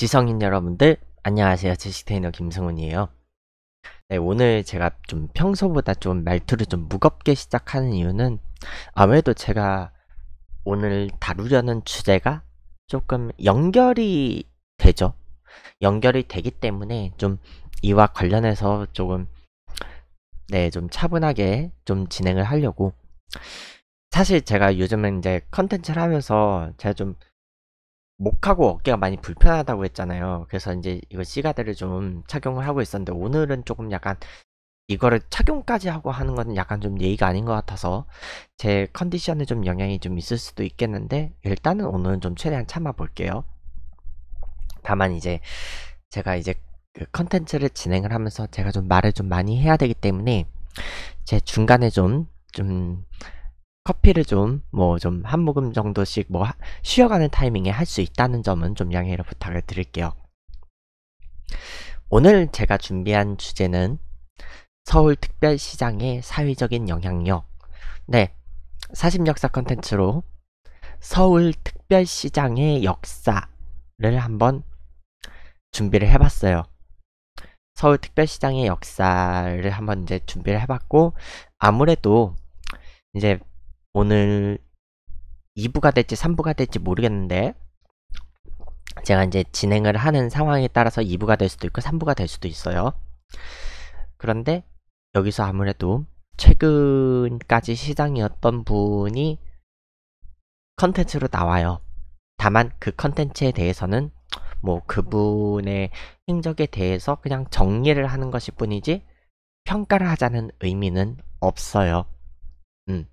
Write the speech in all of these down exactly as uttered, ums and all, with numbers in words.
지성인 여러분들 안녕하세요. 지식테이너 김승훈이에요. 네, 오늘 제가 좀 평소보다 좀 말투를 좀 무겁게 시작하는 이유는 아무래도 제가 오늘 다루려는 주제가 조금 연결이 되죠. 연결이 되기 때문에 좀 이와 관련해서 조금 네, 좀 차분하게 좀 진행을 하려고. 사실 제가 요즘에 이제 컨텐츠를 하면서 제가 좀 목하고 어깨가 많이 불편하다고 했잖아요. 그래서 이제 이거 시가드를 좀 착용을 하고 있었는데 오늘은 조금 약간 이거를 착용까지 하고 하는 건 약간 좀 예의가 아닌 것 같아서 제 컨디션에 좀 영향이 좀 있을 수도 있겠는데 일단은 오늘은 좀 최대한 참아볼게요. 다만 이제 제가 이제 그 컨텐츠를 진행을 하면서 제가 좀 말을 좀 많이 해야 되기 때문에 제 중간에 좀 좀 커피를 좀 뭐 좀 한 모금 정도씩 뭐 쉬어가는 타이밍에 할 수 있다는 점은 좀 양해를 부탁을 드릴게요. 오늘 제가 준비한 주제는 서울특별시장의 사회적인 영향력. 네, 사십역사 컨텐츠로 서울특별시장의 역사를 한번 준비를 해봤어요. 서울특별시장의 역사를 한번 이제 준비를 해봤고, 아무래도 이제 오늘 이 부가 될지 삼 부가 될지 모르겠는데 제가 이제 진행을 하는 상황에 따라서 이 부가 될 수도 있고 삼 부가 될 수도 있어요. 그런데 여기서 아무래도 최근까지 시장이었던 분이 컨텐츠로 나와요. 다만 그 컨텐츠에 대해서는 뭐 그분의 행적에 대해서 그냥 정리를 하는 것일 뿐이지 평가를 하자는 의미는 없어요. 음.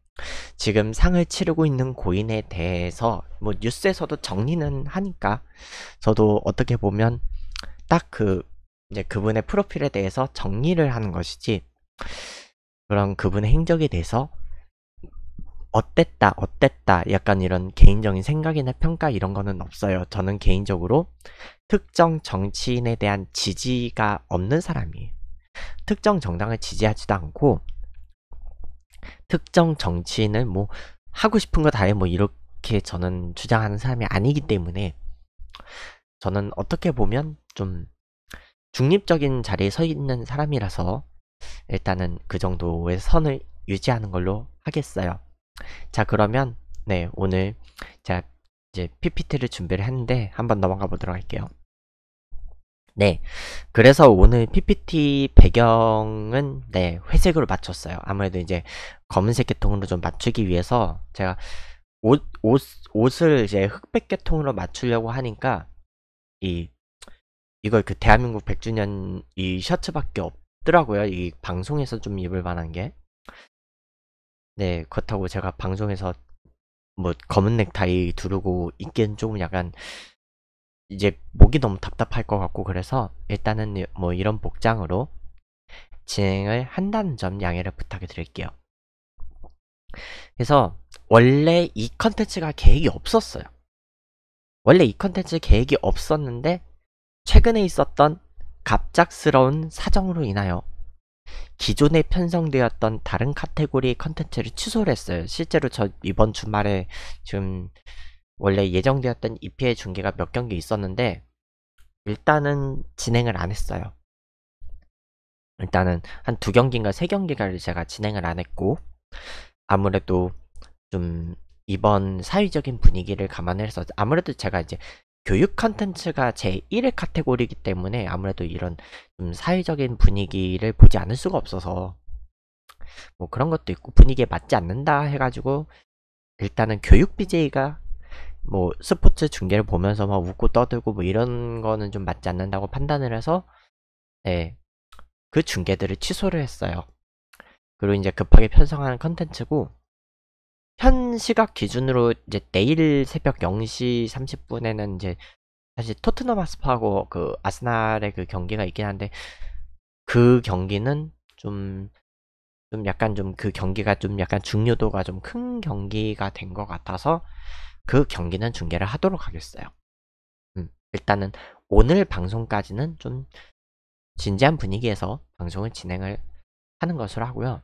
지금 상을 치르고 있는 고인에 대해서 뭐 뉴스에서도 정리는 하니까 저도 어떻게 보면 딱 그 이제 그분의 프로필에 대해서 정리를 하는 것이지, 그런 그분의 행적에 대해서 어땠다 어땠다 약간 이런 개인적인 생각이나 평가 이런 거는 없어요. 저는 개인적으로 특정 정치인에 대한 지지가 없는 사람이에요. 특정 정당을 지지하지도 않고 특정 정치인을 뭐 하고 싶은 거 다 해 뭐 이렇게 저는 주장하는 사람이 아니기 때문에 저는 어떻게 보면 좀 중립적인 자리에 서 있는 사람이라서 일단은 그 정도의 선을 유지하는 걸로 하겠어요. 자, 그러면 네, 오늘 제가 이제 피피티를 준비를 했는데 한번 넘어가 보도록 할게요. 네, 그래서 오늘 피피티 배경은 네, 회색으로 맞췄어요. 아무래도 이제 검은색 계통으로 좀 맞추기 위해서 제가 옷, 옷, 옷을 이제 흑백 계통으로 맞추려고 하니까 이, 이걸 그 대한민국 백 주년 이 셔츠밖에 없더라고요. 이 방송에서 좀 입을 만한 게. 네, 그렇다고 제가 방송에서 뭐 검은 넥타이 두르고 있기엔 조금 약간 이제 목이 너무 답답할 것 같고, 그래서 일단은 뭐 이런 복장으로 진행을 한다는 점 양해를 부탁해 드릴게요. 그래서 원래 이 컨텐츠가 계획이 없었어요. 원래 이 컨텐츠 계획이 없었는데 최근에 있었던 갑작스러운 사정으로 인하여 기존에 편성되었던 다른 카테고리의 컨텐츠를 취소를 했어요. 실제로 저 이번 주말에 지금 원래 예정되었던 이피엘 중계가 몇 경기 있었는데 일단은 진행을 안 했어요. 일단은 한 두 경기인가 세 경기를 제가 진행을 안 했고, 아무래도 좀 이번 사회적인 분위기를 감안해서 아무래도 제가 이제 교육 컨텐츠가 제 일 회 카테고리이기 때문에 아무래도 이런 좀 사회적인 분위기를 보지 않을 수가 없어서 뭐 그런 것도 있고 분위기에 맞지 않는다 해가지고 일단은 교육 비제이가 뭐 스포츠 중계를 보면서 막 웃고 떠들고 뭐 이런 거는 좀 맞지 않는다고 판단을 해서 네, 그 중계들을 취소를 했어요. 그리고 이제 급하게 편성하는 컨텐츠고, 현 시각 기준으로 이제 내일 새벽 영 시 삼십 분에는 이제 사실 토트넘 하스파하고 그 아스날의 그 경기가 있긴 한데 그 경기는 좀 좀 약간 좀 그 경기가 좀 약간 중요도가 좀 큰 경기가 된 것 같아서 그 경기는 중계를 하도록 하겠어요. 음, 일단은 오늘 방송까지는 좀 진지한 분위기에서 방송을 진행을 하는 것으로 하고요.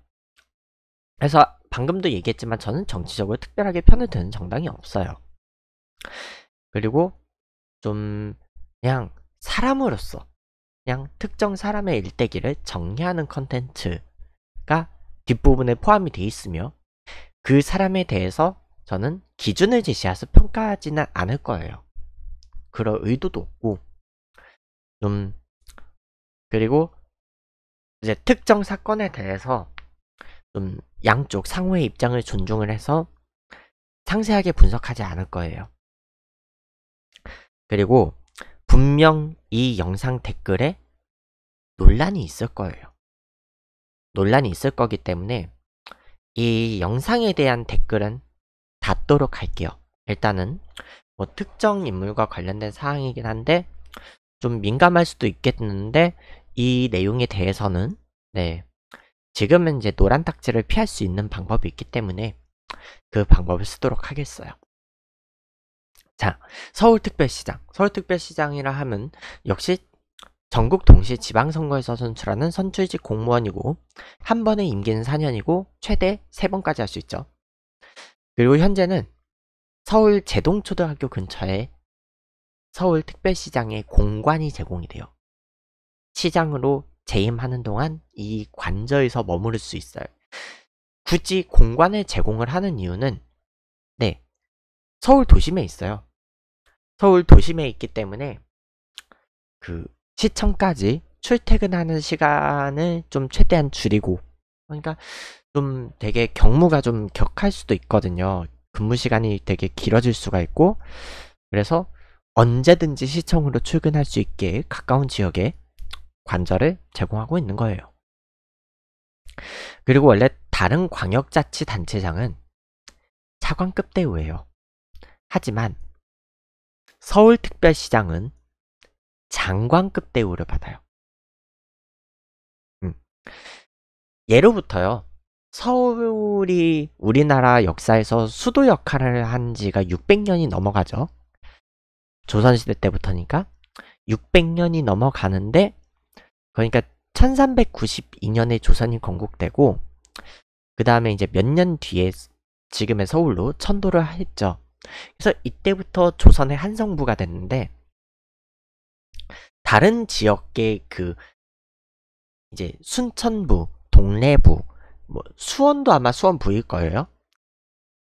그래서 방금도 얘기했지만 저는 정치적으로 특별하게 편을 드는 정당이 없어요. 그리고 좀 그냥 사람으로서 그냥 특정 사람의 일대기를 정리하는 컨텐츠가 뒷부분에 포함이 돼 있으며 그 사람에 대해서 저는 기준을 제시해서 평가하지는 않을 거예요. 그럴 의도도 없고 좀 그리고 이제 특정 사건에 대해서 좀 양쪽 상호의 입장을 존중을 해서 상세하게 분석하지 않을 거예요. 그리고 분명 이 영상 댓글에 논란이 있을 거예요. 논란이 있을 거기 때문에 이 영상에 대한 댓글은 닫도록 할게요. 일단은 뭐 특정 인물과 관련된 사항이긴 한데 좀 민감할 수도 있겠는데 이 내용에 대해서는 네 지금은 이제 노란 딱지를 피할 수 있는 방법이 있기 때문에 그 방법을 쓰도록 하겠어요. 자, 서울특별시장. 서울특별시장이라 하면 역시 전국 동시 지방선거에서 선출하는 선출직 공무원이고 한 번의 임기는 사 년이고 최대 세 번까지 할 수 있죠. 그리고 현재는 서울 제동초등학교 근처에 서울특별시장의 공관이 제공이 돼요. 시장으로 재임하는 동안 이 관저에서 머무를 수 있어요. 굳이 공관을 제공을 하는 이유는 네 서울 도심에 있어요. 서울 도심에 있기 때문에 그 시청까지 출퇴근하는 시간을 좀 최대한 줄이고 그러니까 좀 되게 경무가 좀 격할 수도 있거든요. 근무 시간이 되게 길어질 수가 있고 그래서 언제든지 시청으로 출근할 수 있게 가까운 지역에 관저를 제공하고 있는 거예요. 그리고 원래 다른 광역자치단체장은 차관급 대우예요. 하지만 서울특별시장은 장관급 대우를 받아요. 음. 예로부터요. 서울이 우리나라 역사에서 수도 역할을 한 지가 육백 년이 넘어가죠. 조선시대 때부터니까 육백 년이 넘어가는데 그러니까 천삼백구십이 년에 조선이 건국되고 그 다음에 이제 몇 년 뒤에 지금의 서울로 천도를 했죠. 그래서 이때부터 조선의 한 성부가 됐는데 다른 지역의 그 이제 순천부, 동래부, 뭐 수원도 아마 수원부일 거예요.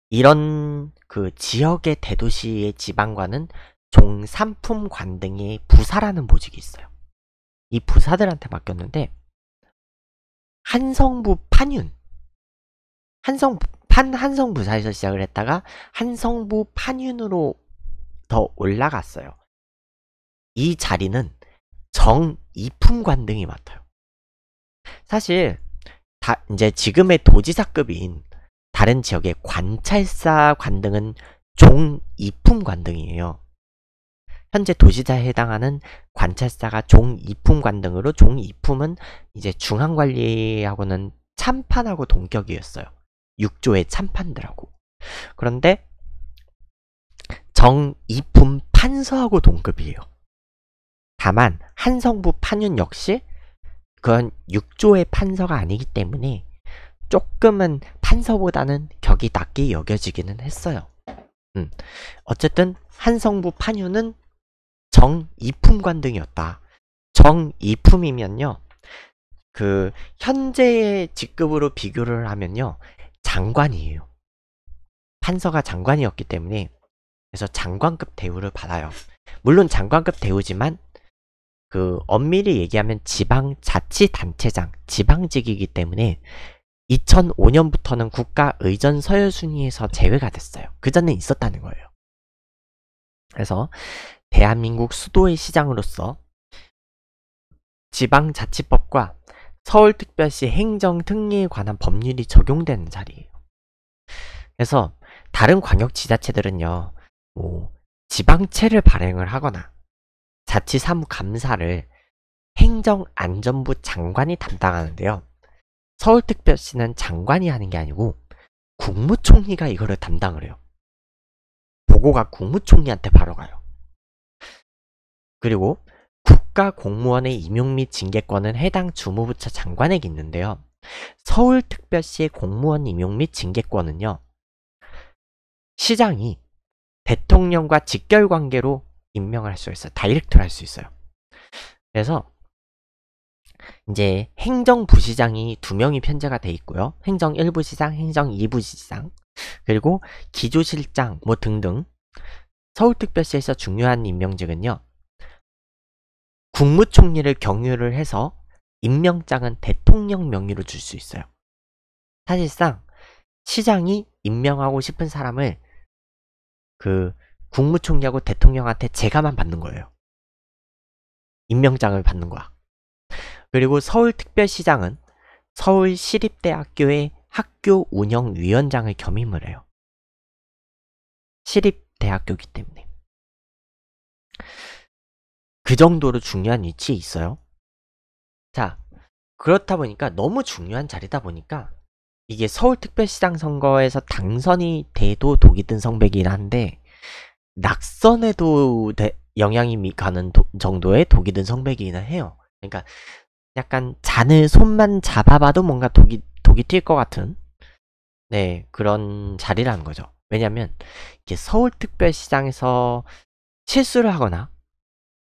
이런 그 지역의 대도시의 지방과는 종삼품관 등의 부사라는 보직이 있어요. 이 부사들한테 맡겼는데 한성부 판윤 한성 판 한성 부사에서 시작을 했다가 한성부 판윤으로 더 올라갔어요. 이 자리는 정이품관 등이 맡아요. 사실 다 이제 지금의 도지사급인 다른 지역의 관찰사 관등은 종이품관 등이에요. 현재 도시자에 해당하는 관찰사가 종이품관 등으로 종이품은 이제 중앙관리하고는 참판하고 동격이었어요. 육 조의 참판들하고. 그런데 정이품 판서하고 동급이에요. 다만 한성부 판윤 역시 그건 육 조의 판서가 아니기 때문에 조금은 판서보다는 격이 낮게 여겨지기는 했어요. 음. 어쨌든 한성부 판윤은 정이품관 등이었다. 정이품이면요. 그 현재의 직급으로 비교를 하면요. 장관이에요. 판서가 장관이었기 때문에 그래서 장관급 대우를 받아요. 물론 장관급 대우지만 그 엄밀히 얘기하면 지방자치단체장, 지방직이기 때문에 이천오 년부터는 국가의전 서열순위에서 제외가 됐어요. 그전엔 있었다는 거예요. 그래서 대한민국 수도의 시장으로서 지방자치법과 서울특별시 행정특례에 관한 법률이 적용되는 자리예요. 그래서 다른 광역지자체들은요, 뭐 지방채를 발행을 하거나 자치사무감사를 행정안전부 장관이 담당하는데요. 서울특별시는 장관이 하는 게 아니고 국무총리가 이거를 담당을 해요. 보고가 국무총리한테 바로 가요. 그리고 국가공무원의 임용 및 징계권은 해당 주무부처 장관에게 있는데요. 서울특별시의 공무원 임용 및 징계권은요. 시장이 대통령과 직결관계로 임명을 할 수 있어요. 다이렉트로 할 수 있어요. 그래서 이제 행정부시장이 두 명이 편제가 돼 있고요. 행정 일 부시장, 행정 이 부시장, 그리고 기조실장 뭐 등등. 서울특별시에서 중요한 임명직은요, 국무총리를 경유를 해서 임명장은 대통령 명의로 줄 수 있어요. 사실상 시장이 임명하고 싶은 사람을 그 국무총리하고 대통령한테 재가만 받는 거예요. 임명장을 받는 거야. 그리고 서울특별시장은 서울시립대학교의 학교운영위원장을 겸임을 해요. 시립대학교이기 때문에. 그 정도로 중요한 위치에 있어요. 자, 그렇다 보니까 너무 중요한 자리다 보니까 이게 서울특별시장 선거에서 당선이 돼도 독이 든 성백이긴 한데, 낙선에도 대, 영향이 가는 도, 정도의 독이 든 성백이긴 해요. 그러니까 약간 잔을 손만 잡아봐도 뭔가 독이, 독이 튈 것 같은, 네, 그런 자리라는 거죠. 왜냐면 이게 서울특별시장에서 실수를 하거나,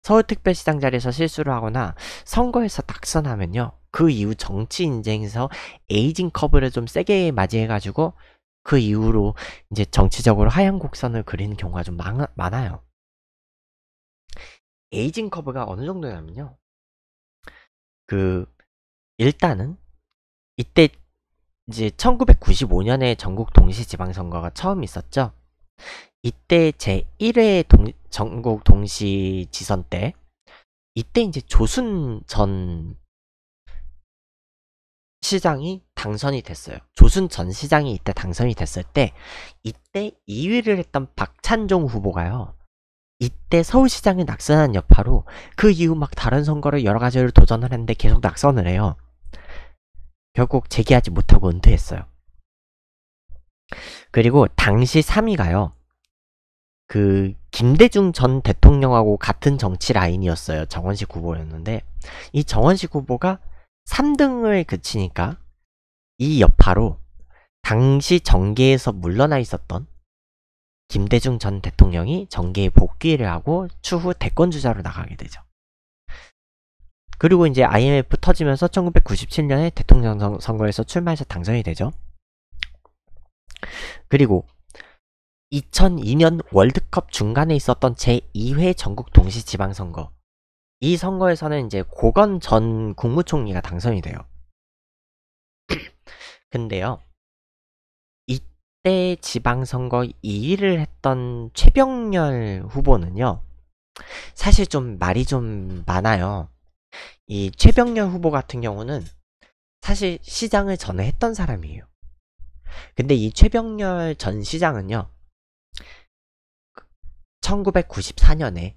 서울특별시장 자리에서 실수를 하거나 선거에서 낙선하면요, 그 이후 정치 인생에서 에이징 커브를 좀 세게 맞이해가지고 그 이후로 이제 정치적으로 하향 곡선을 그리는 경우가 좀 많아, 많아요. 에이징 커브가 어느 정도냐면요, 그 일단은 이때 이제 천구백구십오 년에 전국 동시지방선거가 처음 있었죠. 이때 제일 회 동, 전국 동시지선 때, 이때 이제 조순 전 시장이 당선이 됐어요. 조순 전 시장이 이때 당선이 됐을 때, 이때 이 위를 했던 박찬종 후보가요, 이때 서울시장에 낙선한 여파로 그 이후 막 다른 선거를 여러 가지를 도전을 했는데 계속 낙선을 해요. 결국 재기하지 못하고 은퇴했어요. 그리고 당시 삼 위가요, 그 김대중 전 대통령하고 같은 정치 라인이었어요. 정원식 후보였는데, 이 정원식 후보가 삼 등을 그치니까 이 여파로 당시 정계에서 물러나 있었던 김대중 전 대통령이 정계에 복귀를 하고 추후 대권주자로 나가게 되죠. 그리고 이제 아이엠에프 터지면서 천구백구십칠 년에 대통령 선거에서 출마해서 당선이 되죠. 그리고 이천이 년 월드컵 중간에 있었던 제이 회 전국 동시지방선거, 이 선거에서는 이제 고건 전 국무총리가 당선이 돼요. 근데요, 이때 지방선거 이 위를 했던 최병렬 후보는요, 사실 좀 말이 좀 많아요. 이 최병렬 후보 같은 경우는 사실 시장을 전에 했던 사람이에요. 근데 이 최병렬 전 시장은요, 천구백구십사 년에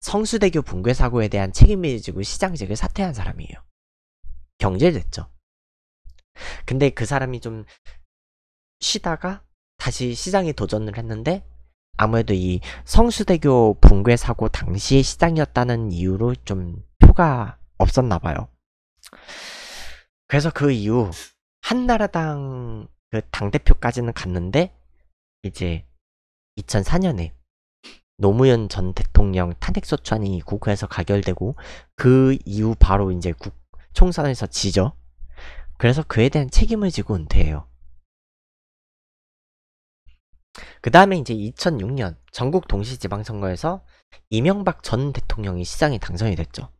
성수대교 붕괴 사고에 대한 책임을 지고 시장직을 사퇴한 사람이에요. 경질됐죠. 근데 그 사람이 좀 쉬다가 다시 시장에 도전을 했는데, 아무래도 이 성수대교 붕괴 사고 당시의 시장이었다는 이유로 좀 표가 없었나봐요. 그래서 그 이후 한나라당 그 당대표까지는 갔는데, 이제 이천사 년에 노무현 전 대통령 탄핵소추안이 국회에서 가결되고 그 이후 바로 이제 국, 총선에서 지죠. 그래서 그에 대한 책임을 지고 은퇴해요. 그 다음에 이제 이천육 년 전국 동시지방선거에서 이명박 전 대통령이 시장에 당선이 됐죠.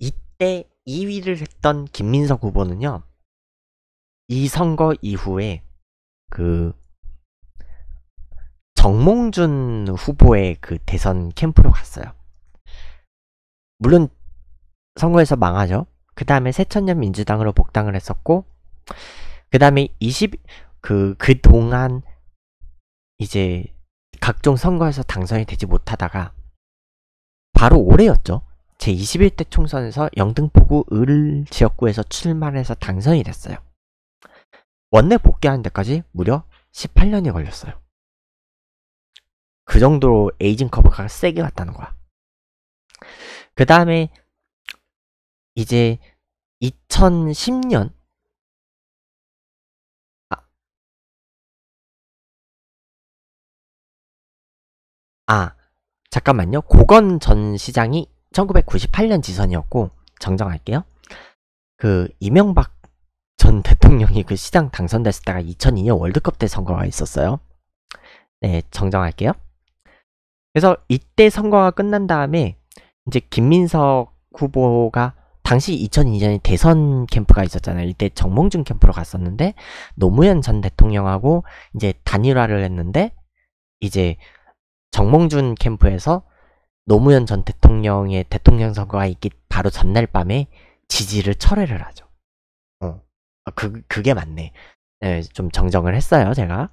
이때 이 위를 했던 김민석 후보는요, 이 선거 이후에 그 정몽준 후보의 그 대선 캠프로 갔어요. 물론 선거에서 망하죠. 그 다음에 새천년 민주당으로 복당을 했었고, 그 다음에 이십 그 그동안 이제 각종 선거에서 당선이 되지 못하다가 바로 올해였죠. 제이십일 대 총선에서 영등포구 을 지역구에서 출마를 해서 당선이 됐어요. 원내 복귀하는 데까지 무려 십팔 년이 걸렸어요. 그 정도로 에이징 커브가 세게 왔다는 거야. 그 다음에 이제 이천십 년 아, 아 잠깐만요. 고건 전 시장이 천구백구십팔 년 지선이었고, 정정할게요. 그 이명박 전 대통령이 그 시장 당선됐을 때가 이천이 년 월드컵 때 선거가 있었어요. 네, 정정할게요. 그래서 이때 선거가 끝난 다음에 이제 김민석 후보가 당시 이천이 년에 대선 캠프가 있었잖아요. 이때 정몽준 캠프로 갔었는데 노무현 전 대통령하고 이제 단일화를 했는데, 이제 정몽준 캠프에서 노무현 전 대통령의 대통령 선거가 있기 바로 전날 밤에 지지를 철회를 하죠. 어, 그, 그게 맞네. 네, 좀 정정을 했어요, 제가.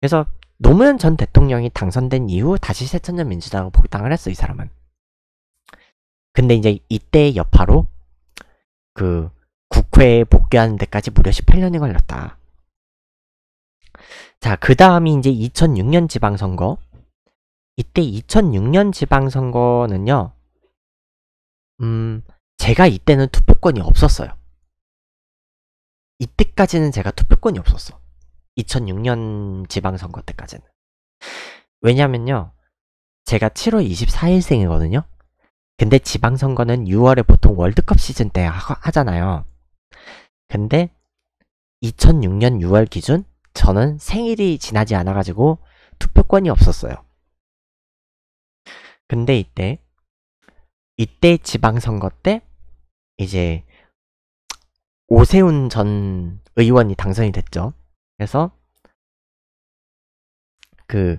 그래서 노무현 전 대통령이 당선된 이후 다시 새천년 민주당으로 복당을 했어, 이 사람은. 근데 이제 이때의 여파로 그 국회에 복귀하는 데까지 무려 십팔 년이 걸렸다. 자, 그 다음이 이제 이천육 년 지방선거. 이때 이천육 년 지방선거는요, 음, 제가 이때는 투표권이 없었어요. 이때까지는 제가 투표권이 없었어. 이천육 년 지방선거 때까지는. 왜냐면요, 제가 칠월 이십사일생이거든요. 근데 지방선거는 유월에 보통 월드컵 시즌 때 하, 하잖아요. 근데 이천육 년 유월 기준 저는 생일이 지나지 않아가지고 투표권이 없었어요. 근데 이때, 이때 지방선거 때 이제 오세훈 전 의원이 당선이 됐죠. 그래서 그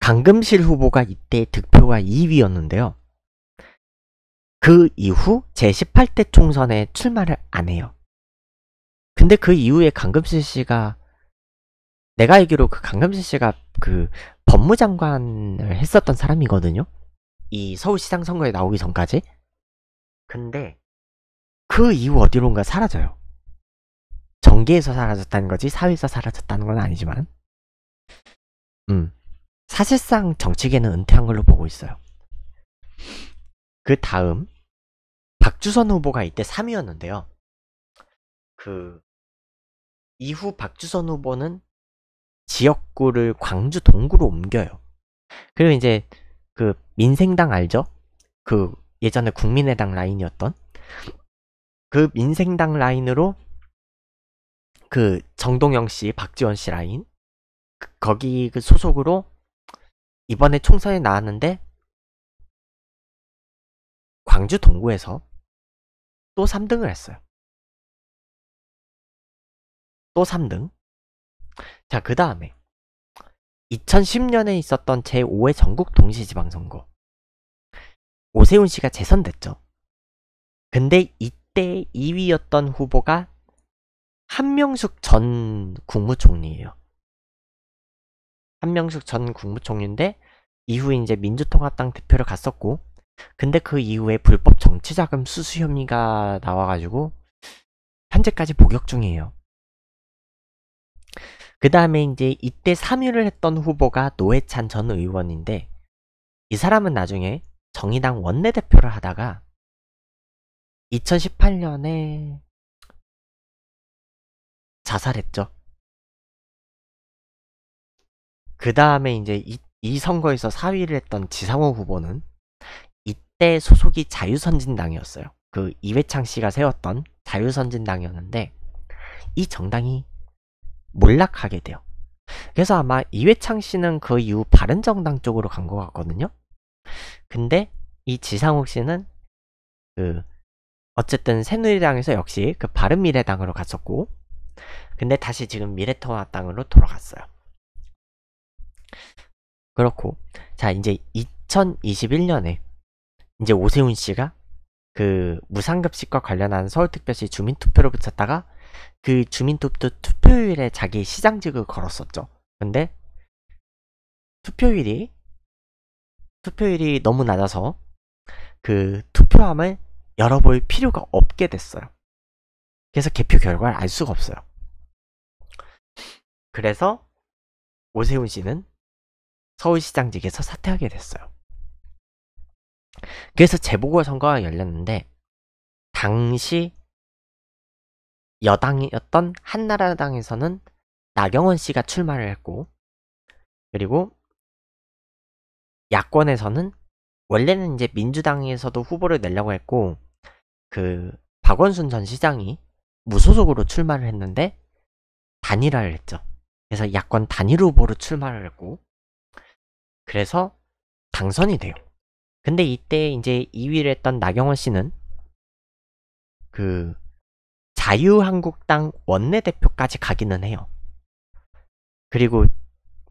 강금실 후보가 이때 득표가 이 위였는데요. 그 이후 제십팔 대 총선에 출마를 안 해요. 근데 그 이후에 강금실 씨가, 내가 알기로 그 강금실 씨가 그 법무장관을 했었던 사람이거든요. 이 서울시장 선거에 나오기 전까지. 근데 그 이후 어디론가 사라져요. 정계에서 사라졌다는 거지 사회에서 사라졌다는 건 아니지만, 음, 사실상 정치계는 은퇴한 걸로 보고 있어요. 그 다음 박주선 후보가 이때 삼 위였는데요. 그 이후 박주선 후보는 지역구를 광주 동구로 옮겨요. 그리고 이제 그 민생당 알죠? 그 예전에 국민의당 라인이었던 그 민생당 라인으로 그 정동영 씨, 박지원 씨 라인, 그 거기 그 소속으로 이번에 총선에 나왔는데 광주 동구에서 또 삼 등을 했어요. 또 삼 등. 자, 그 다음에 이천십 년에 있었던 제오 회 전국 동시지방선거. 오세훈 씨가 재선됐죠. 근데 이때 이 위였던 후보가 한명숙 전 국무총리예요. 한명숙 전 국무총리인데 이후 이제 민주통합당 대표를 갔었고, 근데 그 이후에 불법 정치자금 수수 혐의가 나와가지고 현재까지 복역 중이에요. 그 다음에 이제 이때 삼 위를 했던 후보가 노회찬 전 의원인데, 이 사람은 나중에 정의당 원내대표를 하다가 이천십팔 년에 자살했죠. 그 다음에 이제 이, 이 선거에서 사 위를 했던 지상호 후보는 이때 소속이 자유선진당이었어요. 그 이회창 씨가 세웠던 자유선진당이었는데 이 정당이 몰락하게 돼요. 그래서 아마 이회창 씨는 그 이후 바른정당 쪽으로 간 것 같거든요. 근데 이 지상호 씨는 그 어쨌든 새누리당에서 역시 그 바른미래당으로 갔었고, 근데 다시 지금 미래통합당으로 돌아갔어요. 그렇고, 자, 이제 이천이십일 년에 이제 오세훈 씨가 그 무상급식과 관련한 서울특별시 주민투표를 붙였다가 그 주민투표 투표율에 자기 시장직을 걸었었죠. 근데 투표율이 투표율이 너무 낮아서 그 투표함을 열어볼 필요가 없게 됐어요. 그래서 개표 결과를 알 수가 없어요. 그래서 오세훈 씨는 서울시장직에서 사퇴하게 됐어요. 그래서 재보궐선거가 열렸는데 당시 여당이었던 한나라당에서는 나경원 씨가 출마를 했고, 그리고 야권에서는 원래는 이제 민주당에서도 후보를 내려고 했고, 그 박원순 전 시장이 무소속으로 출마를 했는데 단일화를 했죠. 그래서 야권 단일 후보로 출마를 했고, 그래서 당선이 돼요. 근데 이때 이제 이 위를 했던 나경원 씨는 그 자유한국당 원내대표까지 가기는 해요. 그리고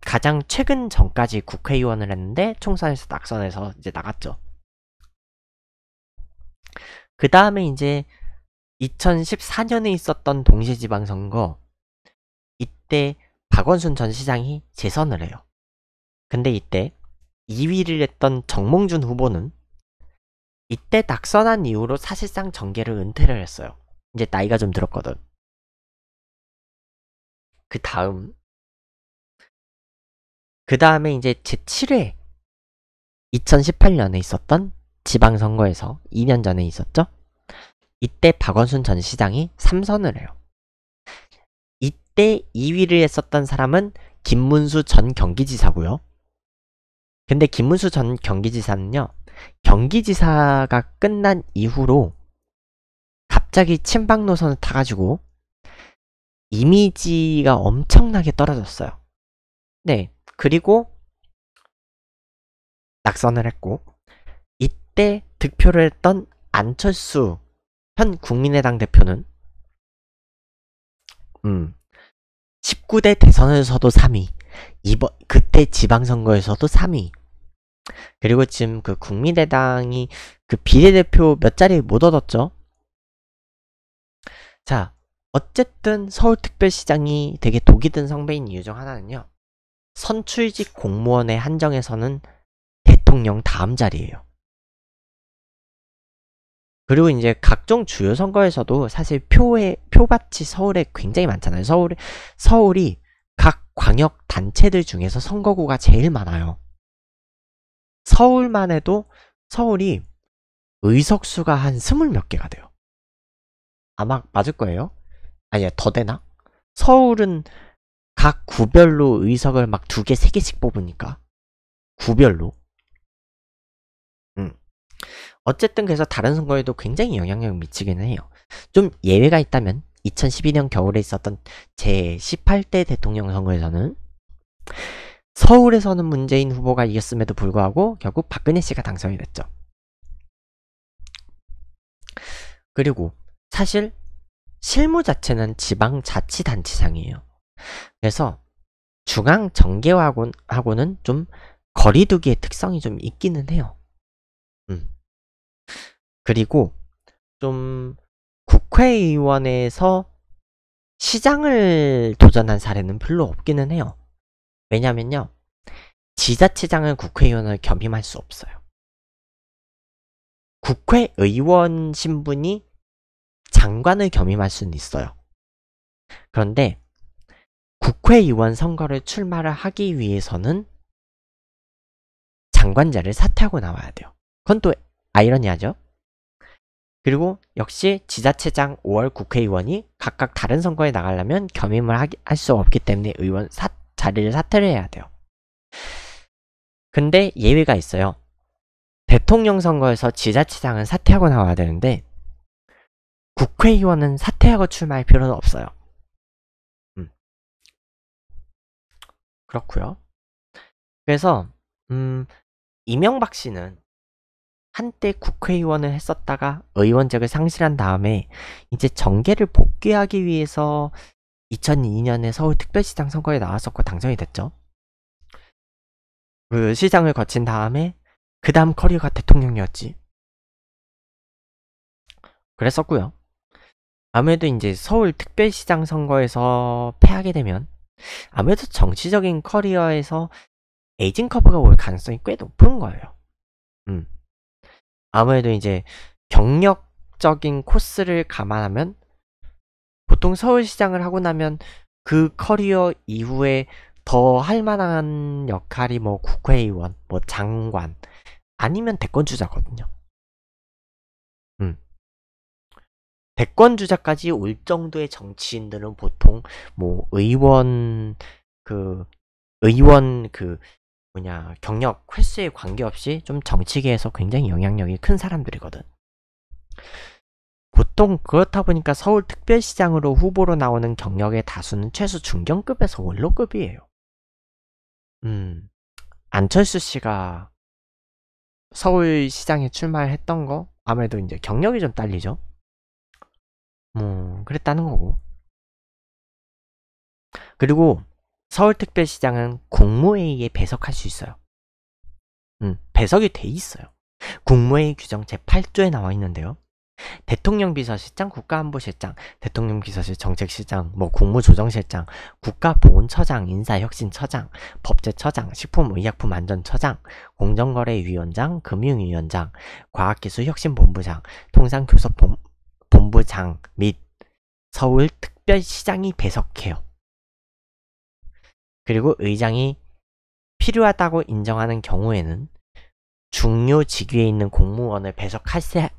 가장 최근 전까지 국회의원을 했는데 총선에서 낙선해서 이제 나갔죠. 그 다음에 이제 이천십사 년에 있었던 동시지방선거, 이때 박원순 전 시장이 재선을 해요. 근데 이때 이 위를 했던 정몽준 후보는 이때 낙선한 이후로 사실상 정계를 은퇴를 했어요. 이제 나이가 좀 들었거든. 그 다음 그 다음에 이제 제칠 회 이천십팔 년에 있었던 지방선거에서 이 년 전에 있었죠. 이때 박원순 전 시장이 삼 선을 해요. 이때 이 위를 했었던 사람은 김문수 전 경기지사고요. 근데 김문수 전 경기지사는요, 경기지사가 끝난 이후로 갑자기 친박 노선을 타가지고 이미지가 엄청나게 떨어졌어요. 네, 그리고 낙선을 했고, 이때 득표를 했던 안철수 현 국민의당 대표는 음, 십구 대 대선에서도 삼 위, 이번 그때 지방선거에서도 삼 위, 그리고 지금 그 국민의당이 그 비례대표 몇 자리 못 얻었죠? 자, 어쨌든 서울특별시장이 되게 독이 든 성배인 이유 중 하나는요, 선출직 공무원의 한정에서는 대통령 다음 자리예요. 그리고 이제 각종 주요 선거에서도 사실 표의 표밭이 서울에 굉장히 많잖아요. 서울에 서울이 각 광역 단체들 중에서 선거구가 제일 많아요. 서울만 해도 서울이 의석수가 한 스물 몇 개가 돼요. 아마 맞을 거예요. 아니야, 더 되나? 서울은 각 구별로 의석을 막 두 개, 세 개씩 뽑으니까. 구별로. 음. 어쨌든 그래서 다른 선거에도 굉장히 영향력을 미치기는 해요. 좀 예외가 있다면 이천십이 년 겨울에 있었던 제십팔 대 대통령 선거에서는 서울에서는 문재인 후보가 이겼음에도 불구하고 결국 박근혜 씨가 당선이 됐죠. 그리고 사실 실무 자체는 지방자치단체장이에요. 그래서 중앙정계화하고는 좀 거리두기의 특성이 좀 있기는 해요. 음. 그리고 좀 국회의원에서 시장을 도전한 사례는 별로 없기는 해요. 왜냐면요, 지자체장은 국회의원을 겸임할 수 없어요. 국회의원 신분이 장관을 겸임할 수는 있어요. 그런데 국회의원 선거를 출마를 하기 위해서는 장관자를 사퇴하고 나와야 돼요. 그건 또 아이러니하죠. 그리고 역시 지자체장 오월 국회의원이 각각 다른 선거에 나가려면 겸임을 할 수 없기 때문에 의원 사, 자리를 사퇴를 해야 돼요. 근데 예외가 있어요. 대통령 선거에서 지자체장은 사퇴하고 나와야 되는데 국회의원은 사퇴하고 출마할 필요는 없어요. 그렇고요. 그래서 음, 이명박 씨는 한때 국회의원을 했었다가 의원직을 상실한 다음에 이제 정계를 복귀하기 위해서 이천이 년에 서울특별시장 선거에 나왔었고 당선이 됐죠. 그 시장을 거친 다음에 그 다음 커리어가 대통령이었지. 그랬었고요. 아무래도 이제 서울특별시장 선거에서 패하게 되면 아무래도 정치적인 커리어에서 에이징 커브가 올 가능성이 꽤 높은 거예요. 음. 아무래도 이제 경력적인 코스를 감안하면 보통 서울시장을 하고 나면 그 커리어 이후에 더 할만한 역할이 뭐 국회의원, 뭐 장관, 아니면 대권주자거든요. 음. 대권주자까지 올 정도의 정치인들은 보통 뭐 의원 그 의원 그 뭐냐 경력 횟수에 관계없이 좀 정치계에서 굉장히 영향력이 큰 사람들이거든. 보통 그렇다 보니까 서울특별시장으로 후보로 나오는 경력의 다수는 최소 중견급에서 원로급이에요. 음, 안철수 씨가 서울시장에 출마했던 거 아무래도 이제 경력이 좀 딸리죠. 음, 그랬다는 거고. 그리고 서울특별시장은 국무회의에 배석할 수 있어요. 음, 배석이 돼 있어요. 국무회의 규정 제팔 조에 나와 있는데요. 대통령 비서실장, 국가안보실장, 대통령 비서실 정책실장, 뭐 국무조정실장, 국가보훈처장, 인사혁신처장, 법제처장, 식품의약품안전처장, 공정거래위원장, 금융위원장, 과학기술혁신본부장, 통상교섭본부장 및 서울특별시장이 배석해요. 그리고 의장이 필요하다고 인정하는 경우에는 중요 직위에 있는 공무원을 배석할 수 할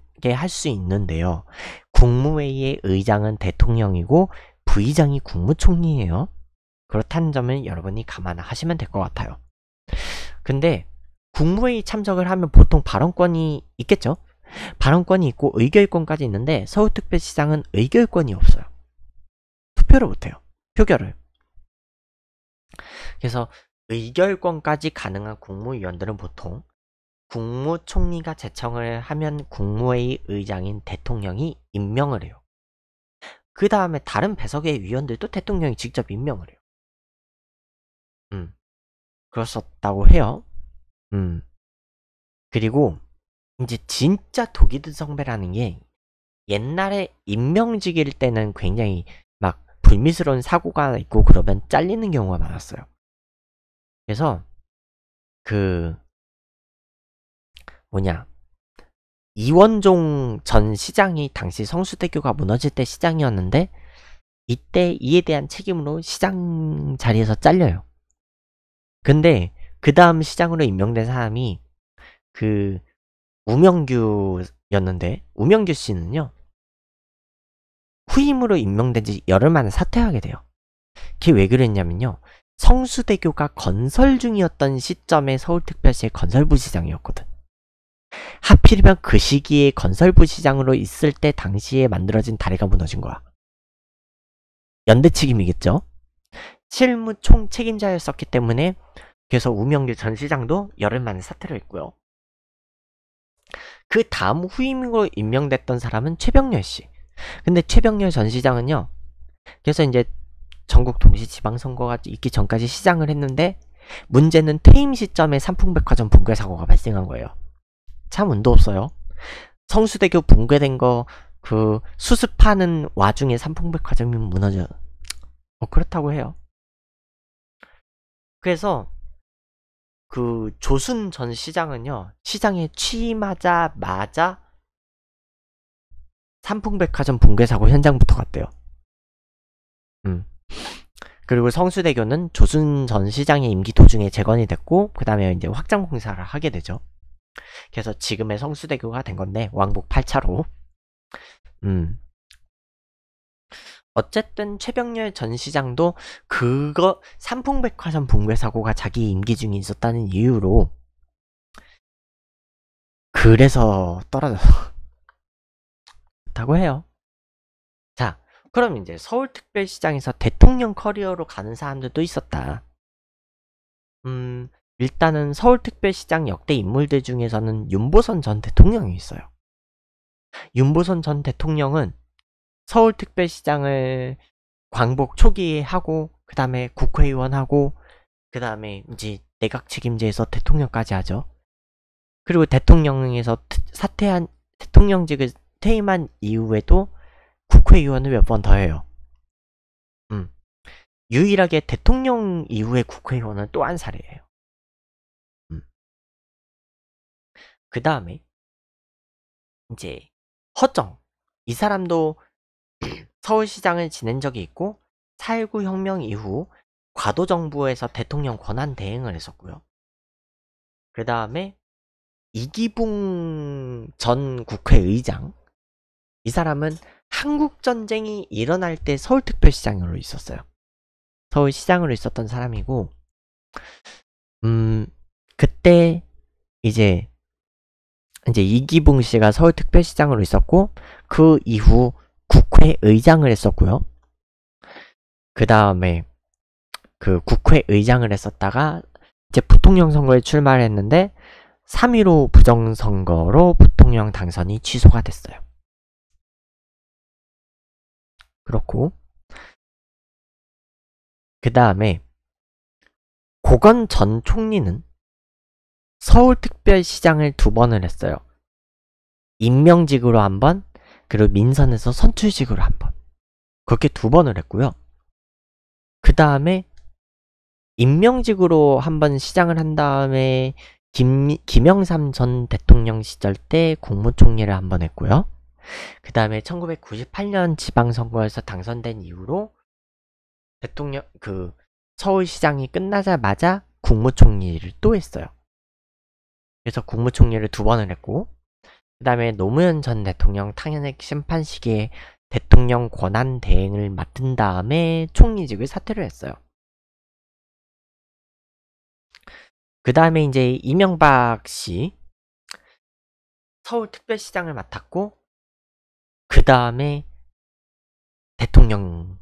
수 있는데요. 국무회의의 의장은 대통령이고 부의장이 국무총리예요. 그렇다는 점은 여러분이 감안하시면 될 것 같아요. 근데 국무회의 참석을 하면 보통 발언권이 있겠죠? 발언권이 있고 의결권까지 있는데 서울특별시장은 의결권이 없어요. 투표를 못해요. 표결을. 그래서 의결권까지 가능한 국무위원들은 보통 국무총리가 제청을 하면 국무회의 의장인 대통령이 임명을 해요. 그 다음에 다른 배석의 위원들도 대통령이 직접 임명을 해요. 음, 그렇었다고 해요. 음, 그리고 이제 진짜 독이든 성배라는 게 옛날에 임명직일 때는 굉장히 막 불미스러운 사고가 있고 그러면 잘리는 경우가 많았어요. 그래서 그 뭐냐 이원종 전 시장이 당시 성수대교가 무너질 때 시장이었는데 이때 이에 대한 책임으로 시장 자리에서 잘려요. 근데 그 다음 시장으로 임명된 사람이 그 우명규였는데 우명규 씨는요 후임으로 임명된 지 열흘 만에 사퇴하게 돼요. 그게 왜 그랬냐면요 성수대교가 건설 중이었던 시점에 서울특별시의 건설부 시장이었거든. 하필이면 그 시기에 건설부 시장으로 있을 때 당시에 만들어진 다리가 무너진 거야. 연대 책임이겠죠? 실무 총 책임자였었기 때문에 그래서 우명규 전 시장도 열흘 만에 사퇴를 했고요. 그 다음 후임으로 임명됐던 사람은 최병렬 씨. 근데 최병렬 전 시장은요. 그래서 이제 전국 동시 지방선거가 있기 전까지 시장을 했는데 문제는 퇴임 시점에 삼풍백화점 붕괴 사고가 발생한 거예요. 참 운도 없어요. 성수대교 붕괴된 거 그 수습하는 와중에 삼풍백화점이 무너져. 뭐 그렇다고 해요. 그래서 그 조순 전 시장은요. 시장에 취임하자마자 삼풍백화점 붕괴 사고 현장부터 갔대요. 음. 그리고 성수대교는 조순 전 시장의 임기 도중에 재건이 됐고 그 다음에 이제 확장 공사를 하게 되죠. 그래서 지금의 성수대교가 된 건데 왕복 팔 차로. 음. 어쨌든 최병렬 전 시장도 그거 삼풍백화점 붕괴 사고가 자기 임기 중에 있었다는 이유로 그래서 떨어졌다고 해요. 자, 그럼 이제 서울특별시장에서 대통령 커리어로 가는 사람들도 있었다. 음. 일단은 서울특별시장 역대 인물들 중에서는 윤보선 전 대통령이 있어요. 윤보선 전 대통령은 서울특별시장을 광복 초기에 하고 그 다음에 국회의원하고 그 다음에 이제 내각 책임제에서 대통령까지 하죠. 그리고 대통령에서 사퇴한 대통령직을 퇴임한 이후에도 국회의원을 몇 번 더 해요. 음. 유일하게 대통령 이후에 국회의원은 또 한 사례예요. 그 다음에 이제 허정 이 사람도 서울시장을 지낸 적이 있고 사 일구 혁명 이후 과도정부에서 대통령 권한 대행을 했었고요. 그 다음에 이기붕 전 국회의장 이 사람은 한국전쟁이 일어날 때 서울특별시장으로 있었어요. 서울시장으로 있었던 사람이고 음 그때 이제 이제 이기붕 씨가 서울특별시장으로 있었고, 그 이후 국회의장을 했었고요. 그 다음에 그 국회의장을 했었다가 이제 부통령 선거에 출마했는데 삼 일오 부정선거로 부통령 당선이 취소가 됐어요. 그렇고 그 다음에 고건 전 총리는 서울특별시장을 두 번을 했어요. 임명직으로 한 번, 그리고 민선에서 선출직으로 한 번. 그렇게 두 번을 했고요. 그 다음에 임명직으로 한 번 시장을 한 다음에 김, 김영삼 전 대통령 시절 때 국무총리를 한 번 했고요. 그 다음에 천구백구십팔 년 지방선거에서 당선된 이후로 대통령, 그, 서울시장이 끝나자마자 국무총리를 또 했어요. 그래서 국무총리를 두 번을 했고, 그 다음에 노무현 전 대통령 탄핵 심판 시기에 대통령 권한 대행을 맡은 다음에 총리직을 사퇴를 했어요. 그 다음에 이제 이명박 씨 서울특별시장을 맡았고, 그 다음에 대통령이었죠.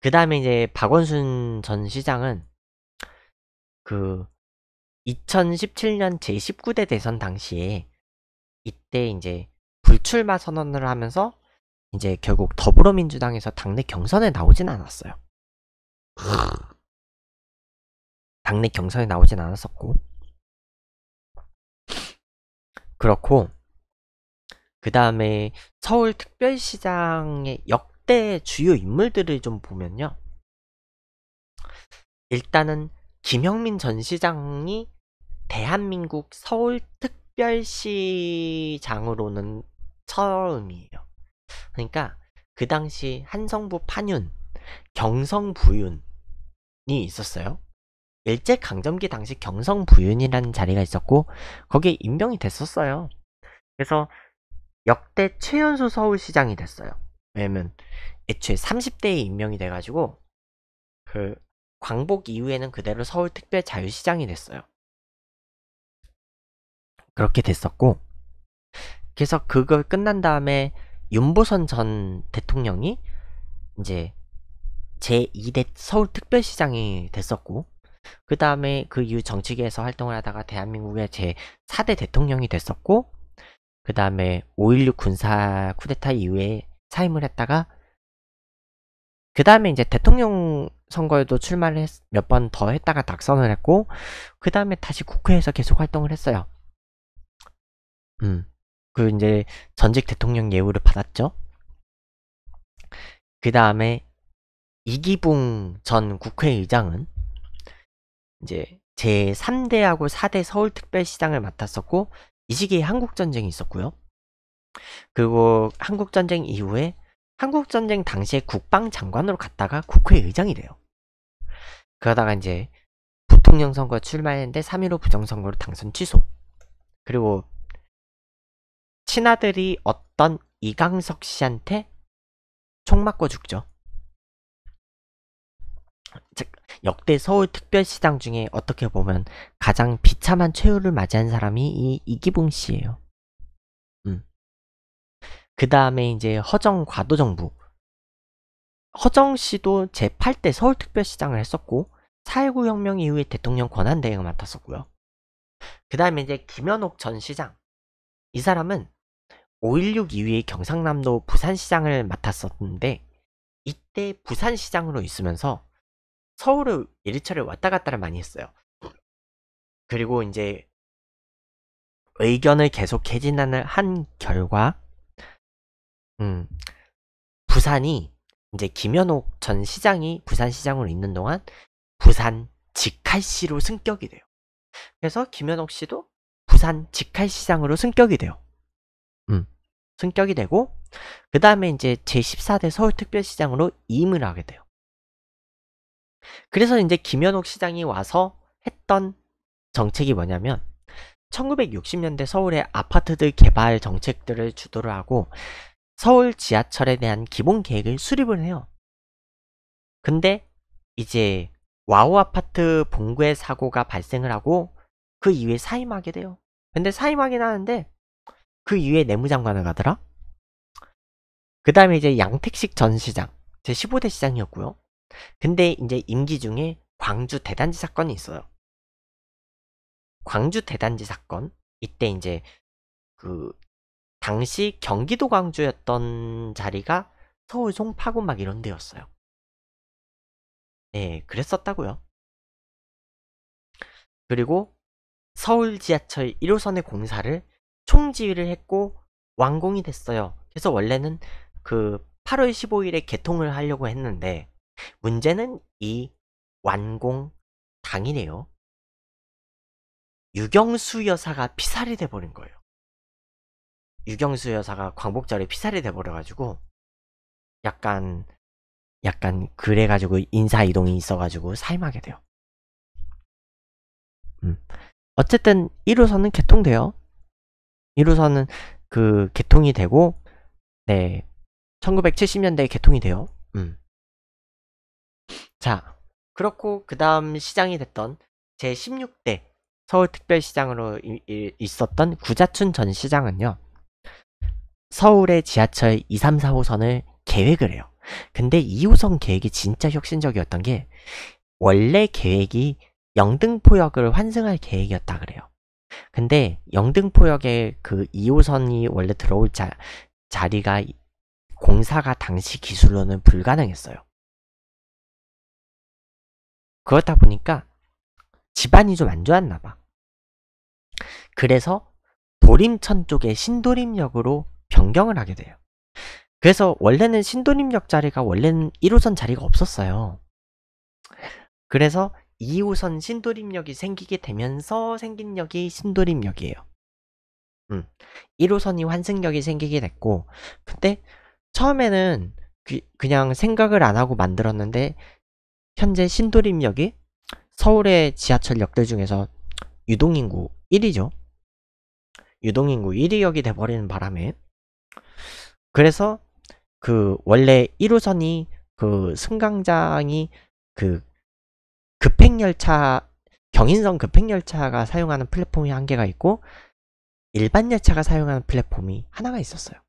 그 다음에 이제 박원순 전 시장은 그 이천십칠 년 제십구 대 대선 당시에 이때 이제 불출마 선언을 하면서 이제 결국 더불어민주당에서 당내 경선에 나오진 않았어요. 당내 경선에 나오진 않았었고, 그렇고 그 다음에 서울특별시장의 역대 주요 인물들을 좀 보면요, 일단은 김형민 전 시장이 대한민국 서울특별시장으로는 처음이에요. 그러니까 그 당시 한성부 판윤, 경성부윤이 있었어요. 일제강점기 당시 경성부윤이라는 자리가 있었고 거기에 임명이 됐었어요. 그래서 역대 최연소 서울시장이 됐어요. 왜냐면 애초에 삼십 대에 임명이 돼가지고 그 광복 이후에는 그대로 서울특별자유시장이 됐어요. 그렇게 됐었고, 그래서 그걸 끝난 다음에 윤보선 전 대통령이 이제 제이 대 서울특별시장이 됐었고, 그 다음에 그 이후 정치계에서 활동을 하다가 대한민국의 제사 대 대통령이 됐었고, 그 다음에 오일육 군사 쿠데타 이후에 사임을 했다가 그 다음에 이제 대통령 선거에도 출마를 몇 번 더 했다가 낙선을 했고, 그 다음에 다시 국회에서 계속 활동을 했어요. 음, 그 이제 전직 대통령 예우를 받았죠. 그 다음에 이기붕 전 국회의장은 이제 제삼 대하고 사 대 서울특별시장을 맡았었고, 이 시기에 한국전쟁이 있었고요. 그리고 한국전쟁 이후에 한국전쟁 당시에 국방장관으로 갔다가 국회의장이 돼요. 그러다가 이제 부통령 선거 출마했는데 삼 일오 부정선거로 당선 취소. 그리고 친아들이 어떤 이강석 씨한테 총 맞고 죽죠. 즉 역대 서울특별시장 중에 어떻게 보면 가장 비참한 최후를 맞이한 사람이 이 이기붕 씨예요. 그 다음에 이제 허정 과도정부, 허정씨도 제팔 대 서울특별시장을 했었고 사 일구 혁명 이후에 대통령 권한대행을 맡았었고요. 그 다음에 이제 김현옥 전 시장, 이 사람은 오일육 이후에 경상남도 부산시장을 맡았었는데 이때 부산시장으로 있으면서 서울을 이리저리 왔다 갔다를 많이 했어요. 그리고 이제 의견을 계속 개진을 한 결과 음, 부산이 이제 김현옥 전 시장이 부산시장으로 있는 동안 부산 직할시로 승격이 돼요. 그래서 김현옥 씨도 부산 직할시장으로 승격이 돼요. 음, 승격이 되고 그 다음에 이제 제십사 대 서울특별시장으로 임을 하게 돼요. 그래서 이제 김현옥 시장이 와서 했던 정책이 뭐냐면 천구백육십 년대 서울의 아파트들 개발 정책들을 주도를 하고 서울 지하철에 대한 기본 계획을 수립을 해요. 근데 이제 와우아파트 본괴 사고가 발생을 하고 그 이후에 사임하게 돼요. 근데 사임하긴 하는데 그 이후에 내무장관을 가더라. 그 다음에 이제 양택식 전 시장, 제십오 대 시장이었고요. 근데 이제 임기 중에 광주 대단지 사건이 있어요. 광주 대단지 사건, 이때 이제 그 당시 경기도 광주였던 자리가 서울 송파군 막 이런 데였어요. 네, 그랬었다고요. 그리고 서울 지하철 일 호선의 공사를 총지휘를 했고 완공이 됐어요. 그래서 원래는 그 팔월 십오일에 개통을 하려고 했는데 문제는 이 완공 당일에요, 유경수 여사가 피살이 돼버린 거예요. 유경수 여사가 광복절에 피살이 돼버려가지고 약간 약간 그래가지고 인사이동이 있어가지고 사임하게 돼요. 음. 어쨌든 일 호선은 개통돼요. 일 호선은 그 개통이 되고, 네, 천구백칠십 년대에 개통이 돼요. 음. 자, 그렇고 그 다음 시장이 됐던 제십육 대 서울특별시장으로 이, 이, 있었던 구자춘 전 시장은요, 서울의 지하철 이, 삼, 사 호선을 계획을 해요. 근데 이 호선 계획이 진짜 혁신적이었던 게, 원래 계획이 영등포역을 환승할 계획이었다 그래요. 근데 영등포역에 그 이 호선이 원래 들어올 자, 자리가 공사가 당시 기술로는 불가능했어요. 그렇다 보니까 집안이 좀 안 좋았나봐. 그래서 도림천 쪽에 신도림역으로 변경을 하게 돼요. 그래서 원래는 신도림역 자리가 원래는 일 호선 자리가 없었어요. 그래서 이 호선 신도림역이 생기게 되면서 생긴 역이 신도림역이에요. 음, 일 호선이 환승역이 생기게 됐고, 근데 처음에는 그, 그냥 생각을 안 하고 만들었는데 현재 신도림역이 서울의 지하철역들 중에서 유동인구 일 위죠. 유동인구 일 위 역이 돼버리는 바람에, 그래서 그 원래 일 호선이 그 승강장이 그 급행열차, 경인선 급행열차가 사용하는 플랫폼이 한 개가 있고 일반 열차가 사용하는 플랫폼이 하나가 있었어요.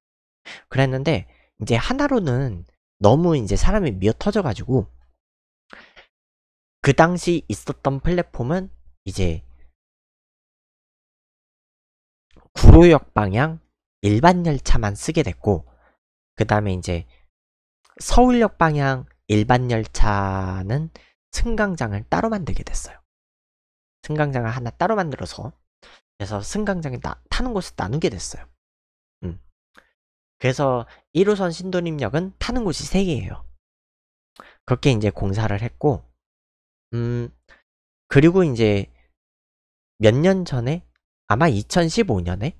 그랬는데 이제 하나로는 너무 이제 사람이 미어터져가지고 그 당시 있었던 플랫폼은 이제 구로역 방향 일반 열차만 쓰게 됐고, 그 다음에 이제 서울역 방향 일반 열차는 승강장을 따로 만들게 됐어요. 승강장을 하나 따로 만들어서, 그래서 승강장이 나, 타는 곳을 나누게 됐어요. 음. 그래서 일 호선 신도림역은 타는 곳이 세 개예요. 그렇게 이제 공사를 했고, 음, 그리고 이제 몇 년 전에, 아마 이천십오 년에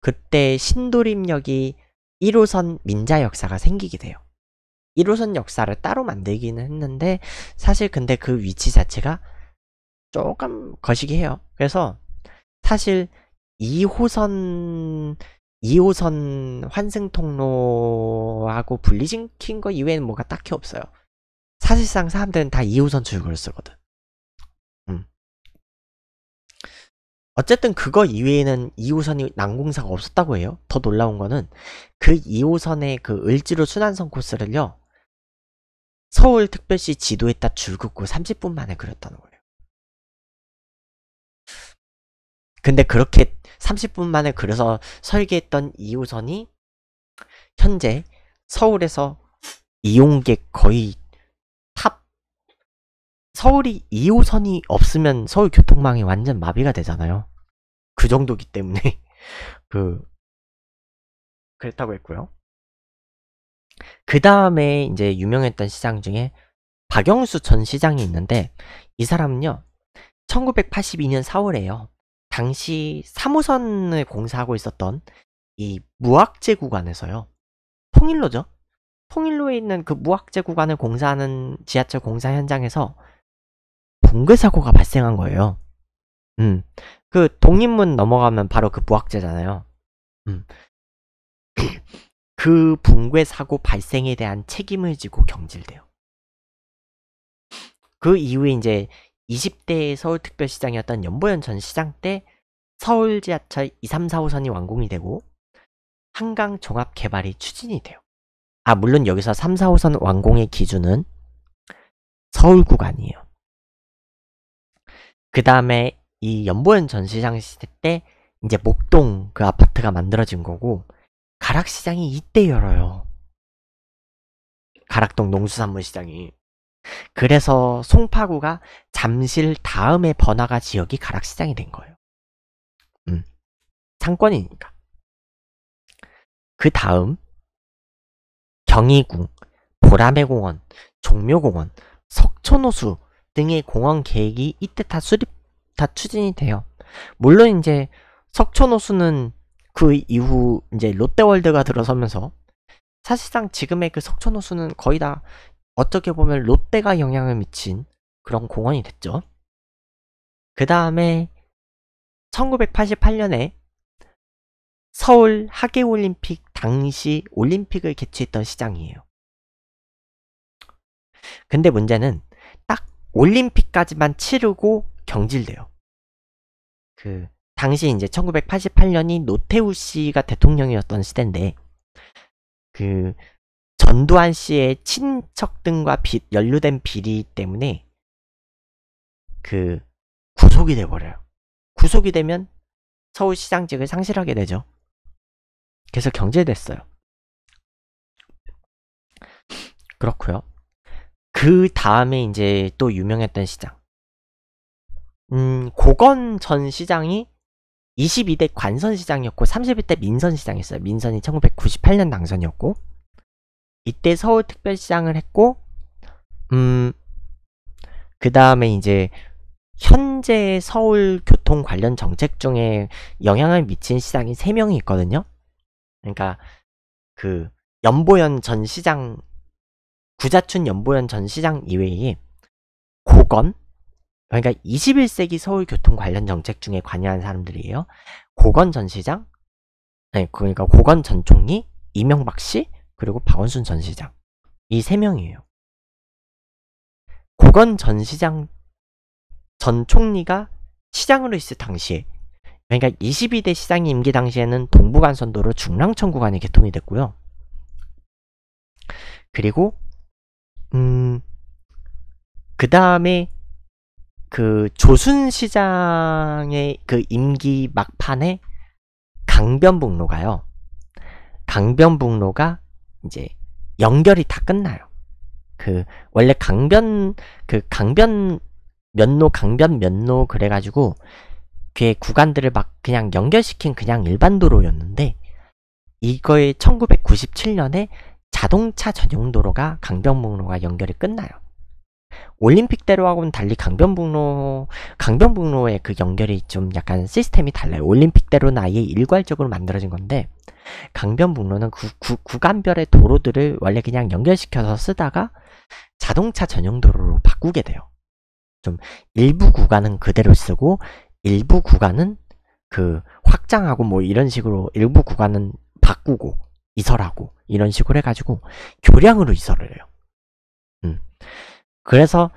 그때 신도림역이 일 호선 민자역사가 생기게 돼요. 일 호선 역사를 따로 만들기는 했는데 사실 근데 그 위치 자체가 조금 거시기해요. 그래서 사실 이 호선 이 호선 환승통로하고 분리시킨 거 이외에는 뭐가 딱히 없어요. 사실상 사람들은 다 이 호선 출구를 쓰거든. 음. 어쨌든 그거 이외에는 이 호선이 난공사가 없었다고 해요. 더 놀라운 거는 그 이 호선의 그 을지로 순환선 코스를요, 서울특별시 지도에다 줄 긋고 삼십 분 만에 그렸다는 거예요. 근데 그렇게 삼십 분 만에 그려서 설계했던 이 호선이 현재 서울에서 이용객 거의 탑, 서울이 이 호선이 없으면 서울 교통망이 완전 마비가 되잖아요. 그 정도기 때문에 그 그랬다고 했고요. 그 다음에 이제 유명했던 시장 중에 박영수 전 시장이 있는데, 이 사람은요 천구백팔십이 년 사월에요 당시 삼 호선을 공사하고 있었던 이 무악재 구간에서요, 통일로죠, 통일로에 있는 그 무악재 구간을 공사하는 지하철 공사 현장에서 붕괴 사고가 발생한 거예요. 음, 그 독립문 넘어가면 바로 그 무악재잖아요. 음. 그 붕괴 사고 발생에 대한 책임을 지고 경질돼요. 그 이후에 이제 이십 대 서울특별시장이었던 연보현 전 시장 때 서울 지하철 이, 삼, 사 호선이 완공이 되고 한강 종합 개발이 추진이 돼요. 아, 물론 여기서 삼, 사 호선 완공의 기준은 서울 구간이에요. 그 다음에 이 연보현 전 시장 시대 때 이제 목동 그 아파트가 만들어진 거고, 가락시장이 이때 열어요. 가락동 농수산물 시장이. 그래서 송파구가 잠실 다음에 번화가 지역이 가락시장이 된 거예요. 음, 상권이니까. 그 다음 경희궁, 보라매공원, 종묘공원, 석촌호수 등의 공원 계획이 이때 다 수립, 다 추진이 돼요. 물론 이제 석촌호수는 그 이후 이제 롯데월드가 들어서면서 사실상 지금의 그 석촌호수는 거의 다 어떻게 보면 롯데가 영향을 미친 그런 공원이 됐죠. 그 다음에 천구백팔십팔 년에 서울 하계 올림픽 당시 올림픽을 개최했던 시장이에요. 근데 문제는 딱 올림픽까지만 치르고 경질돼요. 그 당시 이제 천구백팔십팔 년이 노태우 씨가 대통령이었던 시대인데, 그 전두환 씨의 친척 등과 비, 연루된 비리 때문에 그 구속이 돼버려요. 구속이 되면 서울시장직을 상실하게 되죠. 그래서 경질됐어요. 그렇고요. 그 다음에 이제 또 유명했던 시장, 음, 고건 전 시장이 이십이 대 관선시장이었고 삼십일 대 민선시장이었어요. 민선이 천구백구십팔 년 당선이었고, 이때 서울특별시장을 했고, 음, 그 다음에 이제 현재 서울 교통 관련 정책 중에 영향을 미친 시장이 세 명이 있거든요. 그러니까 그 연보현 전 시장, 구자춘 연보현 전 시장 이외에 고건, 그러니까 이십일 세기 서울 교통 관련 정책 중에 관여한 사람들이에요. 고건 전 시장, 아니 그러니까 고건 전 총리, 이명박 씨, 그리고 박원순 전 시장, 이 세 명이에요. 고건 전 시장, 전 총리가 시장으로 있을 당시에, 그러니까 이십이 대 시장 임기 당시에는 동부간선도로 중랑천 구간이 개통이 됐고요. 그리고 음, 그 다음에 그 조순 시장의 그 임기 막판에 강변북로가요. 강변북로가 이제 연결이 다 끝나요. 그 원래 강변 그 강변 면로 강변 면로 그래가지고 그 구간들을 막 그냥 연결시킨 그냥 일반 도로였는데, 이거에 천구백구십칠 년에 자동차 전용 도로가 강변북로가 연결이 끝나요. 올림픽대로하고는 달리 강변북로 강변북로의 그 연결이 좀 약간 시스템이 달라요. 올림픽대로는 아예 일괄적으로 만들어진 건데, 강변북로는 구, 구, 구간별의 도로들을 원래 그냥 연결시켜서 쓰다가 자동차 전용 도로로 바꾸게 돼요. 좀 일부 구간은 그대로 쓰고 일부 구간은 그 확장하고 뭐 이런 식으로, 일부 구간은 바꾸고 이설하고 이런 식으로 해가지고 교량으로 이설을 해요. 음. 그래서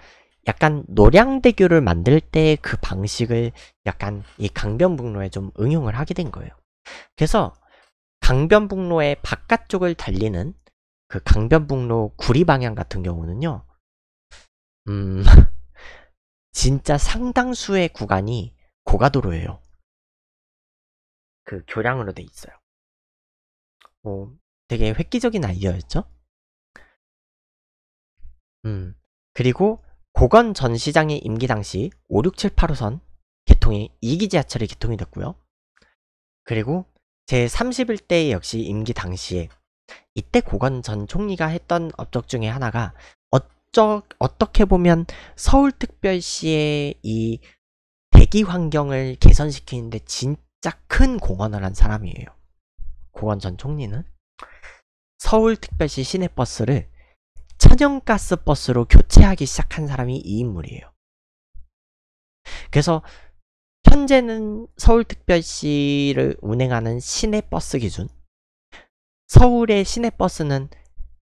약간 노량대교를 만들 때 그 방식을 약간 이 강변북로에 좀 응용을 하게 된 거예요. 그래서 강변북로의 바깥쪽을 달리는 그 강변북로 구리 방향 같은 경우는요, 음, 진짜 상당수의 구간이 고가도로예요. 그 교량으로 돼 있어요. 뭐 되게 획기적인 아이디어였죠. 음. 그리고 고건 전 시장의 임기 당시 오, 육, 칠, 팔 호선 개통이 이 기 지하철이 개통이 됐고요. 그리고 제삼십일 대 역시 임기 당시에 이때 고건 전 총리가 했던 업적 중에 하나가 어쩌, 어떻게 보면 서울특별시의 이 대기 환경을 개선시키는데 진짜 큰 공헌을 한 사람이에요. 고건 전 총리는 서울특별시 시내버스를 천연가스 버스로 교체하기 시작한 사람이 이 인물이에요. 그래서 현재는 서울특별시를 운행하는 시내버스 기준, 서울의 시내버스는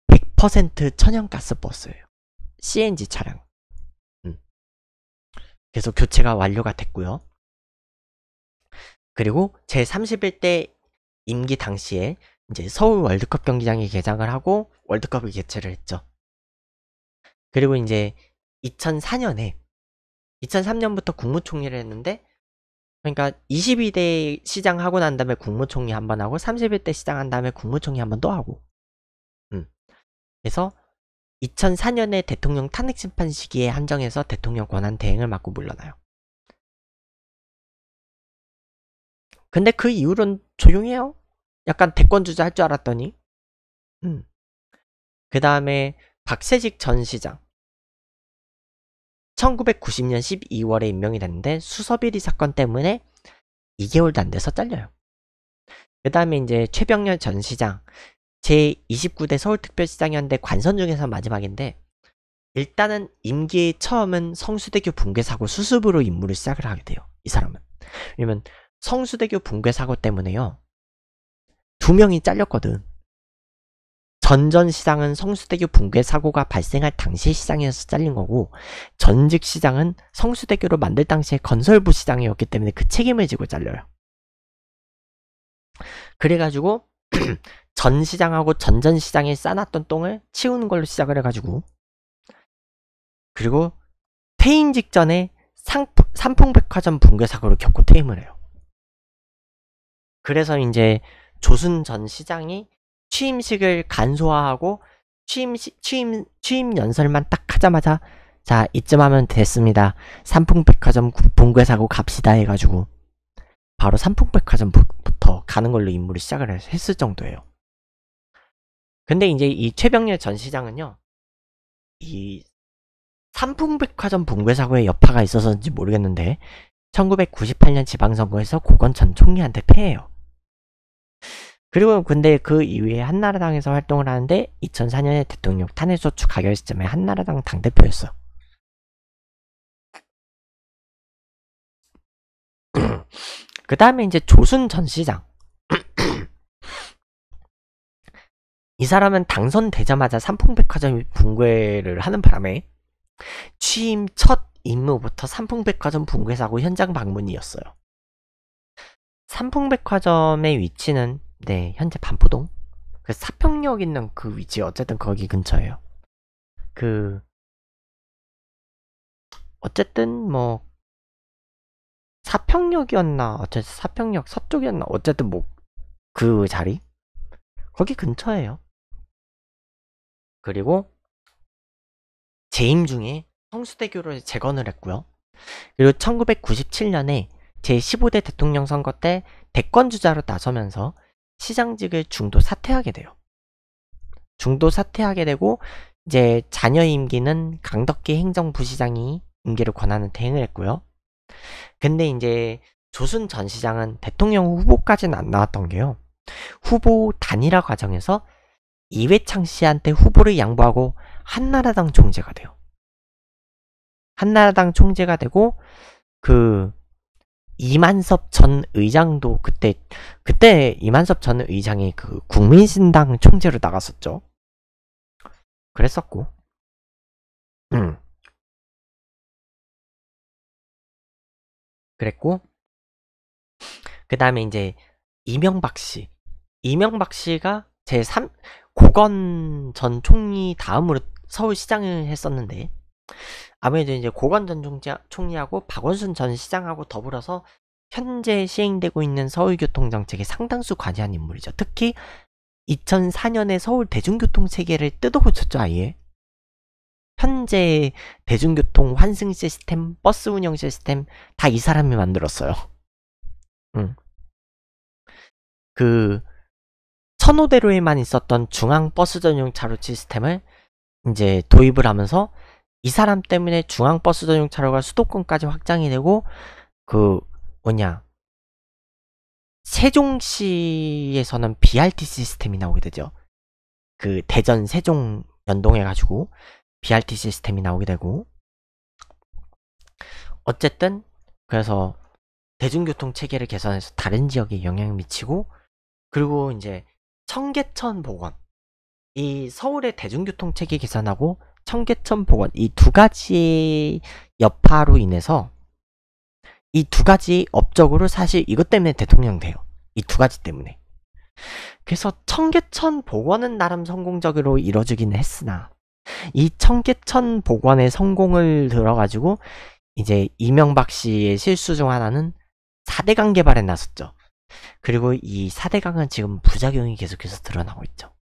백 퍼센트 천연가스 버스예요. 씨엔지 차량. 음. 그래서 교체가 완료가 됐고요. 그리고 제삼십일 대 임기 당시에 이제 서울 월드컵 경기장이 개장을 하고 월드컵을 개최를 했죠. 그리고 이제 이천사 년에 이천삼 년부터 국무총리를 했는데, 그러니까 이십이 대 시장 하고 난 다음에 국무총리 한번 하고 삼십일 대 시장 한 다음에 국무총리 한번 또 하고. 음. 그래서 이천사 년에 대통령 탄핵 심판 시기에 한정해서 대통령 권한 대행을 맡고 물러나요. 근데 그 이후로는 조용해요. 약간 대권주자 할 줄 알았더니. 음. 그 다음에 박세직 전 시장 천구백구십 년 십이 월에 임명이 됐는데 수서비리 사건 때문에 이 개월도 안 돼서 잘려요. 그 다음에 이제 최병렬 전 시장 제이십구 대 서울특별시장 연대 관선 중에서 마지막인데, 일단은 임기의 처음은 성수대교 붕괴사고 수습으로 임무를 시작을 하게 돼요. 이 사람은 왜냐면 성수대교 붕괴사고 때문에요, 두 명이 잘렸거든. 전전 시장은 성수대교 붕괴 사고가 발생할 당시 시장에서 잘린 거고, 전직 시장은 성수대교로 만들 당시에 건설부 시장이었기 때문에 그 책임을 지고 잘려요. 그래가지고 전 시장하고 전전 시장이 싸놨던 똥을 치우는 걸로 시작을 해가지고, 그리고 퇴임 직전에 상, 삼풍백화점 붕괴 사고를 겪고 퇴임을 해요. 그래서 이제 조순 전 시장이 취임식을 간소화하고 취임식, 취임, 취임 연설만 딱 하자마자 자 이쯤 하면 됐습니다, 삼풍백화점 붕괴사고 갑시다 해가지고 바로 삼풍백화점부터 가는 걸로 임무를 시작을 했을 정도예요. 근데 이제 이 최병렬 전 시장은요, 이 삼풍백화점 붕괴사고의 여파가 있어서인지 모르겠는데 천구백구십팔 년 지방선거에서 고건 전 총리한테 패해요. 그리고 근데 그 이후에 한나라당에서 활동을 하는데 이천사 년에 대통령 탄핵소추 가결 시점에 한나라당 당대표였어. 그 다음에 이제 조순 전 시장 이 사람은 당선되자마자 삼풍백화점이 붕괴를 하는 바람에 취임 첫 임무부터 삼풍백화점 붕괴 사고 현장 방문이었어요. 삼풍백화점의 위치는 네, 현재 반포동 그 사평역 있는 그 위치, 어쨌든 거기 근처예요. 그 어쨌든 뭐 사평역이었나 어쨌든 사평역 서쪽이었나 어쨌든 뭐 그 자리 거기 근처예요. 그리고 재임 중에 성수대교를 재건을 했고요. 그리고 천구백구십칠 년에 제십오 대 대통령 선거 때 대권주자로 나서면서 시장직을 중도 사퇴하게 돼요. 중도 사퇴하게 되고 이제 자녀 임기는 강덕기 행정부시장이 임기를 권하는 대행을 했고요. 근데 이제 조순 전 시장은 대통령 후보까지는 안 나왔던 게요, 후보 단일화 과정에서 이회창 씨한테 후보를 양보하고 한나라당 총재가 돼요. 한나라당 총재가 되고 그 이만섭 전 의장도 그때 그때 이만섭 전 의장이 그 국민신당 총재로 나갔었죠. 그랬었고. 음. 그랬고. 그 다음에 이제 이명박 씨. 이명박 씨가 제삼 고건 전 총리 다음으로 서울시장을 했었는데, 아무래도 이제 고건 전 총리하고 박원순 전 시장하고 더불어서 현재 시행되고 있는 서울교통정책에 상당수 관여한 인물이죠. 특히 이천사 년에 서울 대중교통체계를 뜯어고쳤죠. 아예 현재 대중교통 환승 시스템, 버스 운영 시스템 다 이 사람이 만들었어요. 응. 그 천호대로에만 있었던 중앙버스 전용 차로 시스템을 이제 도입을 하면서 이 사람 때문에 중앙버스 전용 차로가 수도권까지 확장이 되고, 그 뭐냐 세종시에서는 비알티 시스템이 나오게 되죠. 그 대전 세종 연동해가지고 비알티 시스템이 나오게 되고, 어쨌든 그래서 대중교통 체계를 개선해서 다른 지역에 영향을 미치고, 그리고 이제 청계천 복원, 이 서울의 대중교통 체계 개선하고 청계천 복원 이 두 가지의 여파로 인해서 이 두 가지 업적으로 사실 이것 때문에 대통령 돼요. 이 두 가지 때문에. 그래서 청계천 복원은 나름 성공적으로 이뤄지긴 했으나 이 청계천 복원의 성공을 들어가지고 이제 이명박 씨의 실수 중 하나는 사대강 개발에 나섰죠. 그리고 이 사대강은 지금 부작용이 계속해서 드러나고 있죠.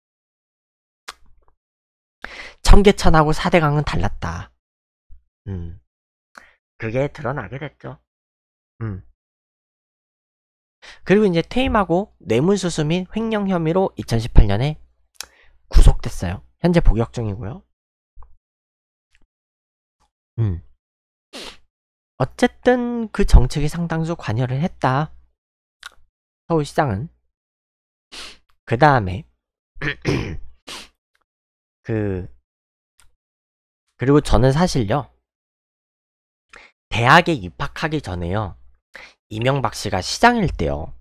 청계천하고 사대강은 달랐다. 음. 그게 드러나게 됐죠. 음. 그리고 이제 퇴임하고 뇌물수수 및 횡령 혐의로 이천십팔 년에 구속됐어요. 현재 복역 중이고요. 음. 어쨌든 그 정책에 상당수 관여를 했다. 서울시장은. 그 다음에 그 그리고 저는 사실요, 대학에 입학하기 전에요, 이명박 씨가 시장일 때요,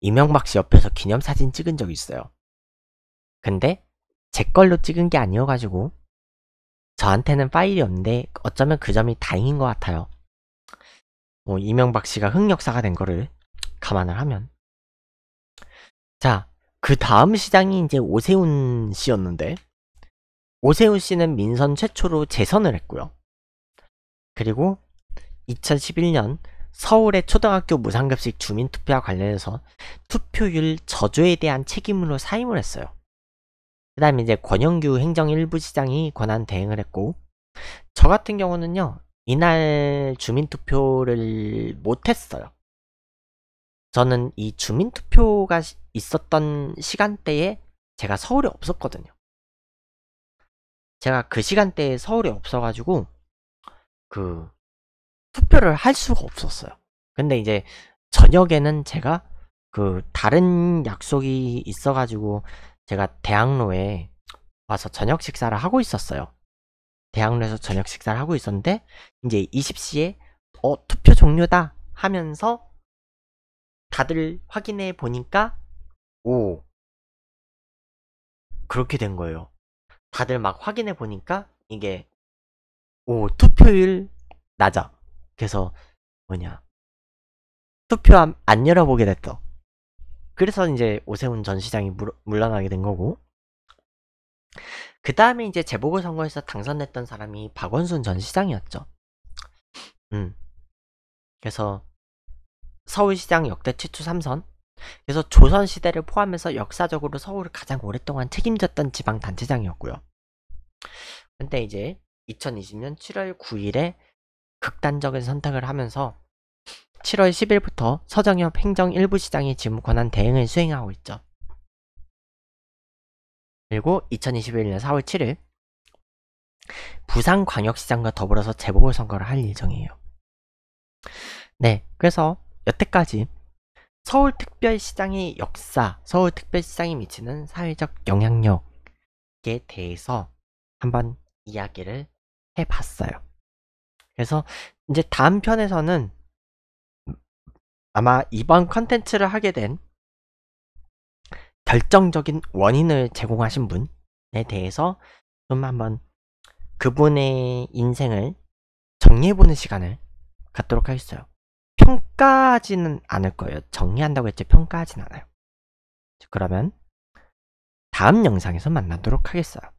이명박 씨 옆에서 기념사진 찍은 적이 있어요. 근데 제 걸로 찍은 게 아니어가지고 저한테는 파일이 없는데 어쩌면 그 점이 다행인 것 같아요. 뭐 이명박 씨가 흑역사가 된 거를 감안을 하면. 자, 그 다음 시장이 이제 오세훈 씨였는데, 오세훈 씨는 민선 최초로 재선을 했고요. 그리고 이천십일 년 서울의 초등학교 무상급식 주민투표와 관련해서 투표율 저조에 대한 책임으로 사임을 했어요. 그 다음에 이제 권영규 행정일부시장이 권한 대행을 했고, 저 같은 경우는요, 이날 주민투표를 못했어요. 저는 이 주민투표가 있었던 시간대에 제가 서울에 없었거든요. 제가 그 시간대에 서울에 없어가지고 그 투표를 할 수가 없었어요. 근데 이제 저녁에는 제가 그 다른 약속이 있어가지고 제가 대학로에 와서 저녁 식사를 하고 있었어요. 대학로에서 저녁 식사를 하고 있었는데 이제 이십 시에 어 투표 종료다 하면서 다들 확인해 보니까 오 그렇게 된 거예요. 다들 막 확인해 보니까 이게 오 투표율 낮아. 그래서 뭐냐 투표 안 열어보게 됐어. 그래서 이제 오세훈 전 시장이 물, 물러나게 된 거고, 그 다음에 이제 재보궐선거에서 당선됐던 사람이 박원순 전 시장이었죠. 음. 그래서 서울시장 역대 최초 삼선. 그래서 조선시대를 포함해서 역사적으로 서울을 가장 오랫동안 책임졌던 지방단체장이었고요. 근데 이제 이천이십 년 칠월 구일에 극단적인 선택을 하면서 칠월 십일부터 서정협 행정일부시장이 지금 권한 대행을 수행하고 있죠. 그리고 이천이십일 년 사월 칠일 부산광역시장과 더불어서 재보궐선거를 할 예정이에요. 네, 그래서 여태까지 서울특별시장의 역사, 서울특별시장이 미치는 사회적 영향력에 대해서 한번 이야기를 해봤어요. 그래서 이제 다음 편에서는 아마 이번 컨텐츠를 하게 된 결정적인 원인을 제공하신 분에 대해서 좀 한번 그분의 인생을 정리해보는 시간을 갖도록 하겠어요. 평가하지는 않을 거예요. 정리한다고 했지 평가하진 않아요. 그러면 다음 영상에서 만나도록 하겠어요.